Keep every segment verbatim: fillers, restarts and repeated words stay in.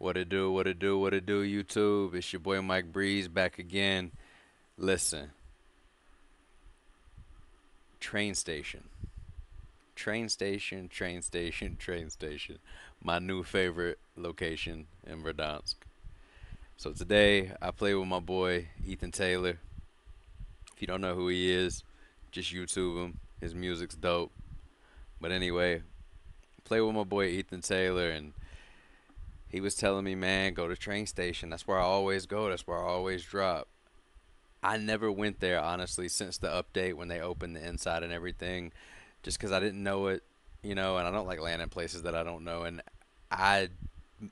What it do, what it do, what it do, YouTube. It's your boy Mike Breeze back again. Listen. Train station. Train station, train station, train station. My new favorite location in Verdansk. So today I play with my boy Ethan Taylor. If you don't know who he is, just YouTube him. His music's dope. But anyway, play with my boy Ethan Taylor, and he was telling me, man, go to train station. That's where I always go. That's where I always drop. I never went there, honestly, since the update when they opened the inside and everything, just because I didn't know it, you know, and I don't like landing places that I don't know. And I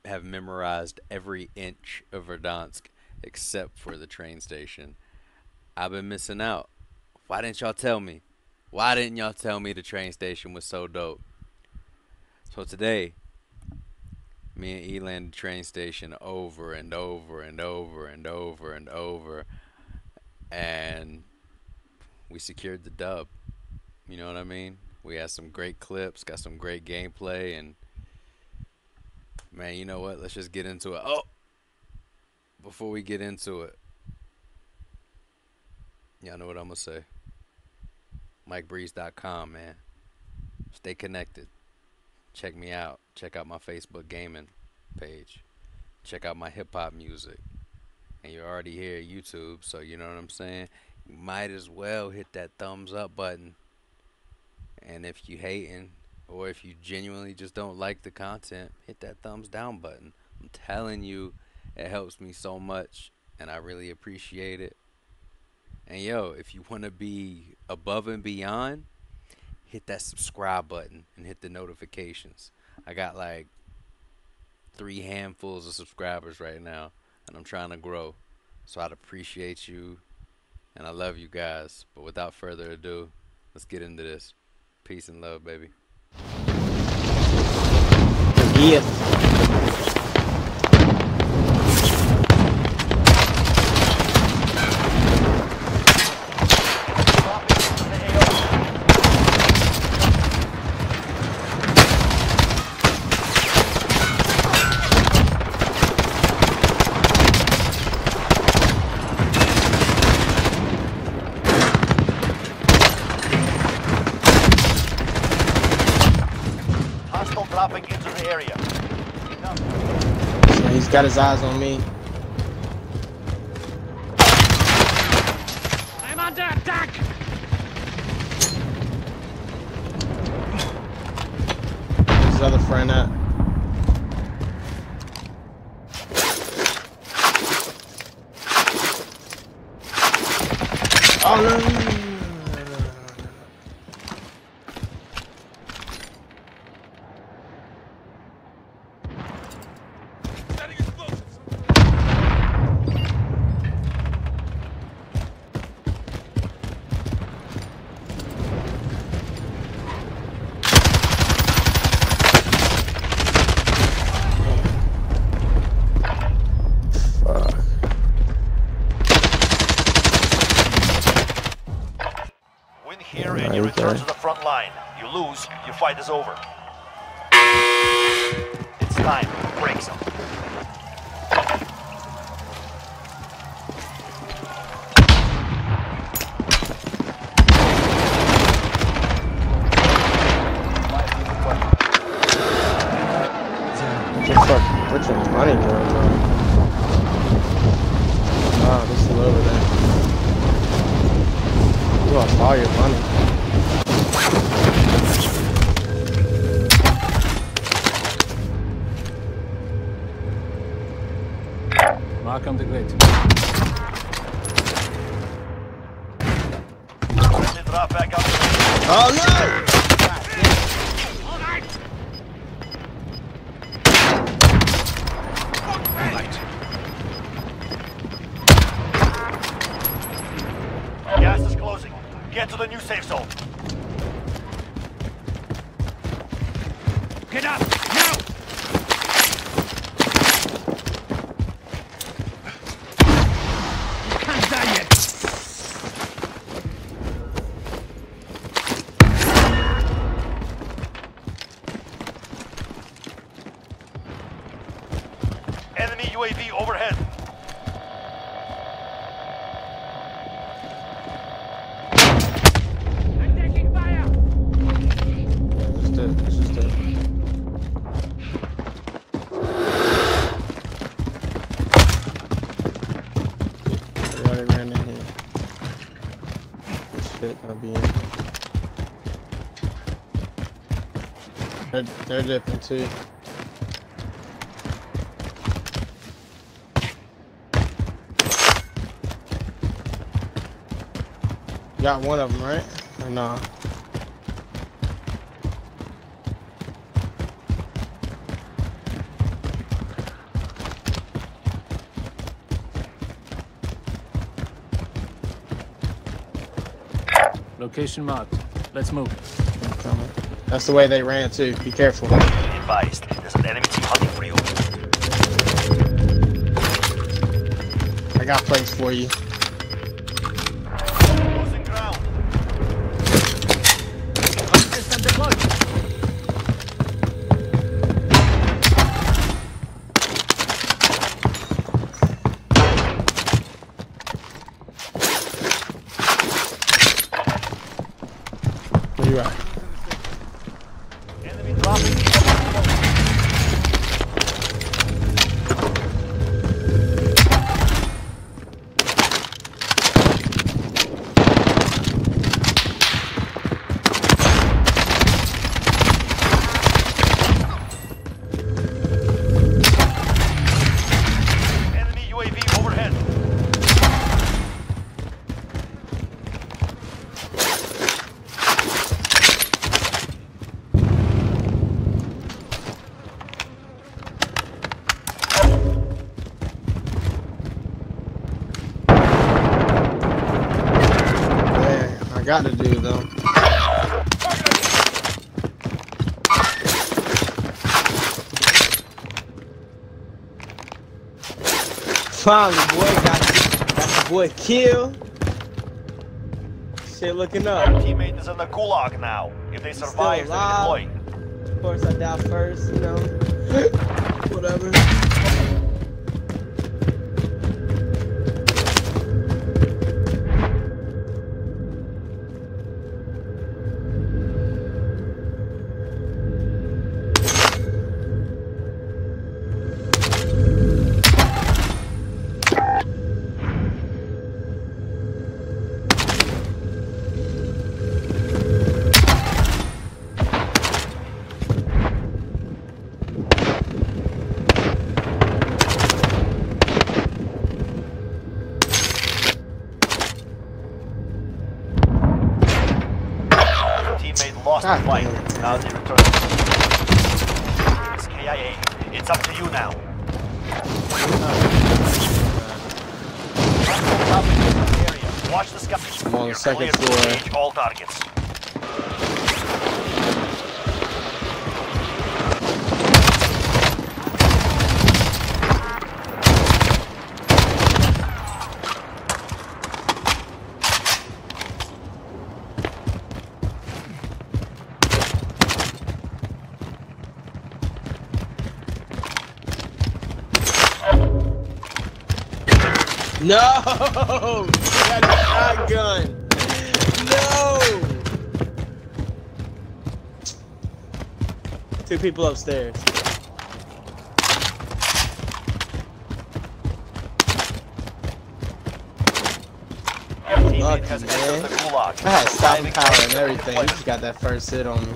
have memorized every inch of Verdansk except for the train station. I've been missing out. Why didn't y'all tell me? Why didn't y'all tell me the train station was so dope? So today, me and E landed train station over and over and over and over and over, and we secured the dub. You know what I mean? We had some great clips, got some great gameplay, and man, you know what? Let's just get into it. Oh, before we get into it, y'all know what I'm gonna say. Mike Breeze dot com, man. Stay connected. Check me out. Check out my Facebook gaming page. Check out my hip-hop music. And you're already here at YouTube, so you know what I'm saying? You might as well hit that thumbs up button. And if you hating, or if you genuinely just don't like the content, hit that thumbs down button. I'm telling you, it helps me so much, and I really appreciate it. And yo, if you want to be above and beyond, hit that subscribe button and hit the notifications. I got like three handfuls of subscribers right now, and I'm trying to grow. So I'd appreciate you, and I love you guys. But without further ado, let's get into this. Peace and love, baby. Yeah. Dropping into the area. Yeah, he's got his eyes on me. I'm under attack. Where's his other friend at? Oh no. Here and you return to the front line. You lose, your fight is over. It's time to break some. Where's your money going on? Wow, this is over there. You lost all your money. Welcome to great. Oh no! Get to the new safe zone. Get up now. You can't die yet. Enemy U A V overhead. I'm taking fire. This is dead. This is dead. Everybody ran in here. This shit, I'll be in. They're, they're different too. Got one of them, right? Or nah? Location marked. Let's move. I'm coming. That's the way they ran too. Be careful. Be advised. There's an enemy team hunting for you. I got plates for you. Got to do though. Finally, boy, got, got the boy killed. Shit, looking up. Our teammate is in the gulag now. If they survive, they deploy. Of course, I die first, you know. Whatever. Lost the fight. Now they return. It's K I A. It's up to you now. Uh, Watch the sky. I'm on the second floor. Engage all targets. No! That shotgun! No! Two people upstairs. Your luck, has man. The gulag. I had stopping power and everything. You just got that first hit on me.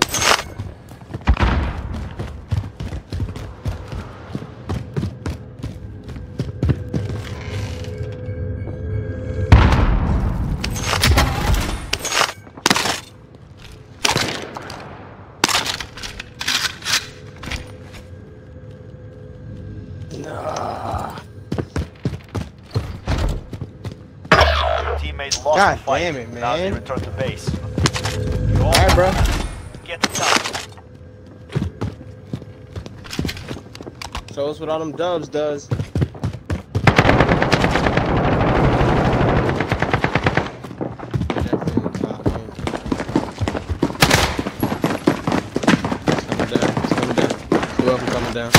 God damn it, man. Now they return to base. Alright, bro. Get the top. Show us what all them dubs does. It's coming down. It's coming down. Two of them coming down.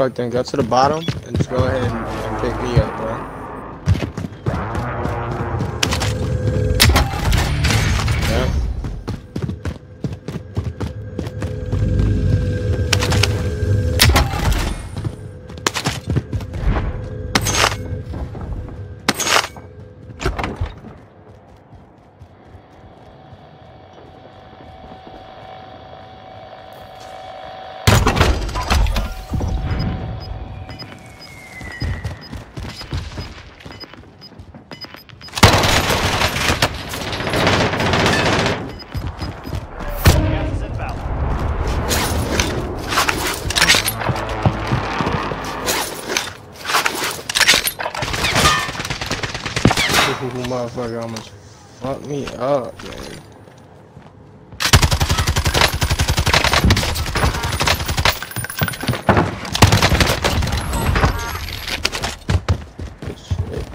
Alright then, go to the bottom and just go ahead and, and pick me up, bro. Motherfucker almost fucked me up, man. Good shit.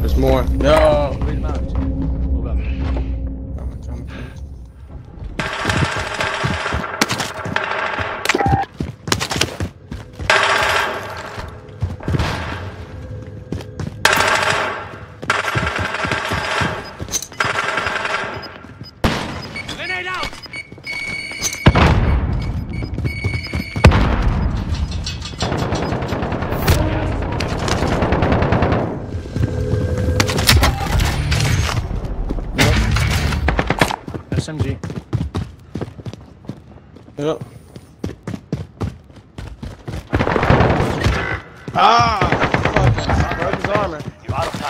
There's more. No. S M G. Yep. Ah! Fucking broke his armor. You out of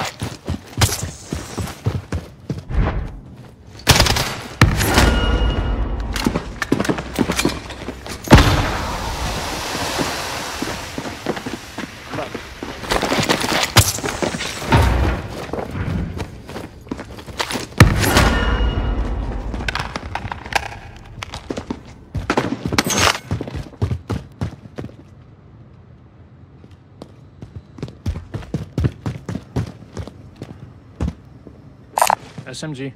S M G.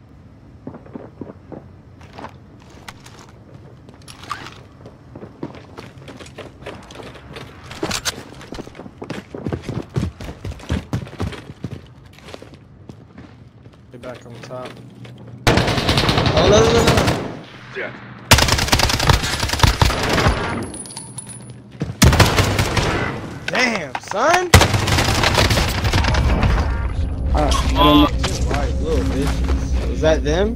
Get back on the top. Oh no no no no! Yeah. Damn, son! Ah, oh. White little bitch. Is that them?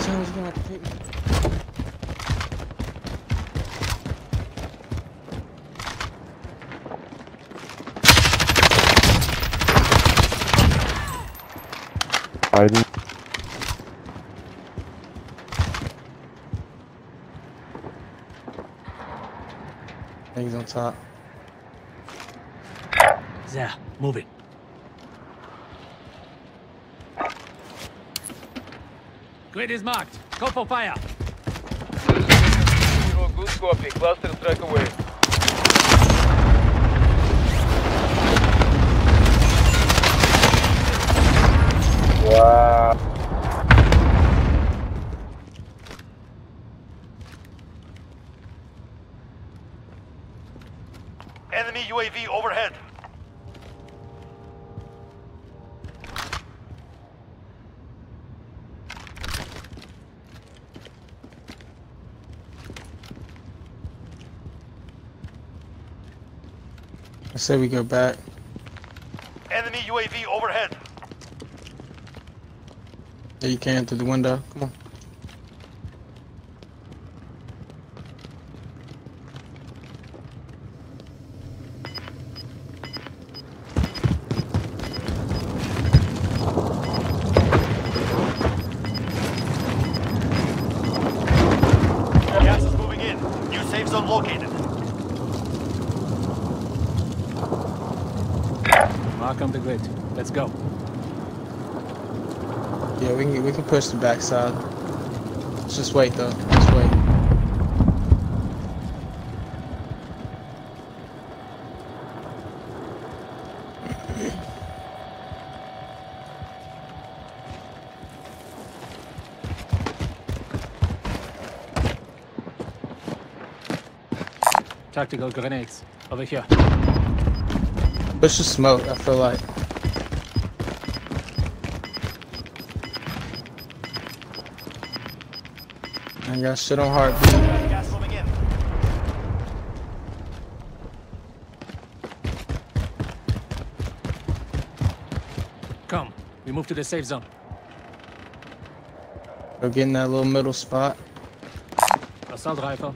Someone's gonna have to pick me. Biden. Things on top. Yeah, move it. Grid is marked. Go for fire. Good copy. Cluster strike away. Wow. Enemy U A V overhead. I say we go back. Enemy U A V overhead. There you can through the window. Come on. Gas is moving in. New safe zone located. Mark on the grid. Let's go. Yeah, we can we can push the backside. Let's just wait though. Just wait. tactical grenades. Over here. Push the smoke, I feel like. I got shit on heartbeat. Come, we move to the safe zone. Go get in that little middle spot. Assault rifle.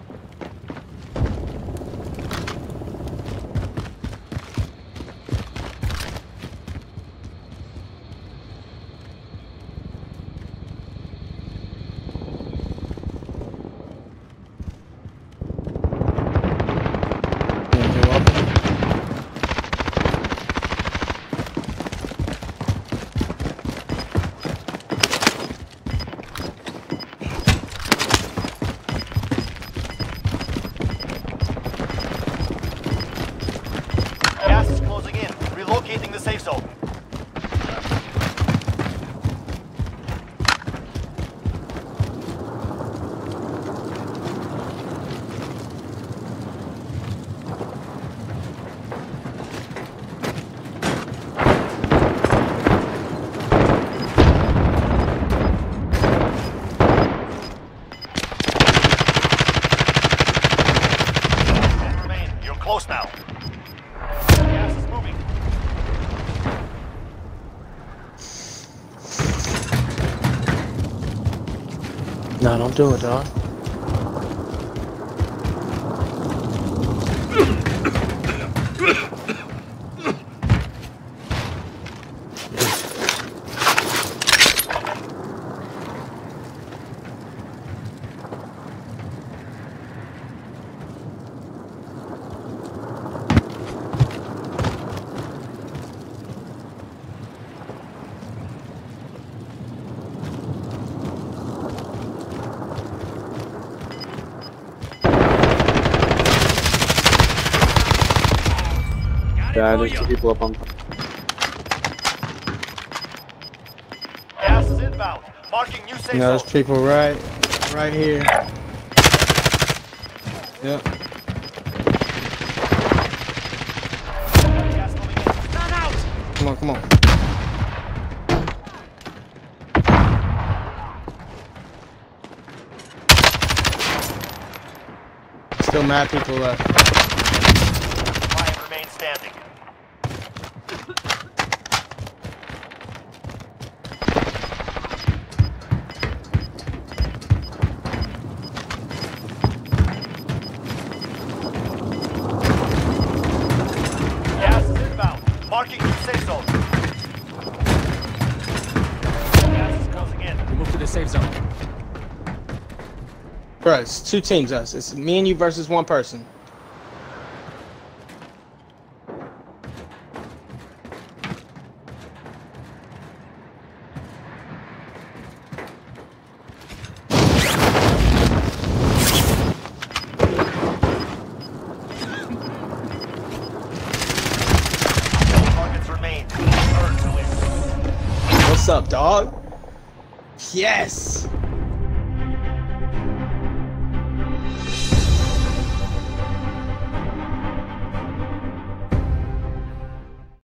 No, don't do it, dog. Yeah, there's two people up on. Gas is inbound. Marking new safe zone. Yeah, there's people right, right here. Yep. Run out. Come on, come on. Still mad people left. Bro, it's two teams us. It's me and you versus one person. Targets remain. What's up, dog? Yes!